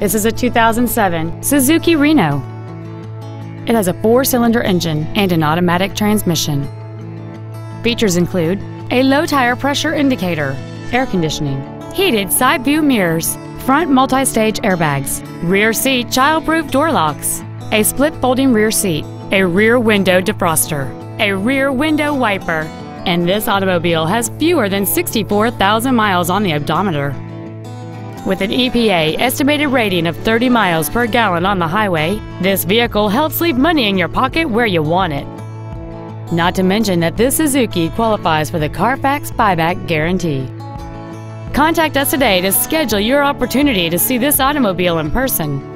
This is a 2007 Suzuki Reno. It has a 4-cylinder engine and an automatic transmission. Features include a low tire pressure indicator, air conditioning, heated side view mirrors, front multi-stage airbags, rear seat child-proof door locks, a split folding rear seat, a rear window defroster, a rear window wiper, and this automobile has fewer than 64,000 miles on the odometer. With an EPA estimated rating of 30 miles per gallon on the highway, this vehicle helps leave money in your pocket where you want it. Not to mention that this Suzuki qualifies for the Carfax buyback guarantee. Contact us today to schedule your opportunity to see this automobile in person.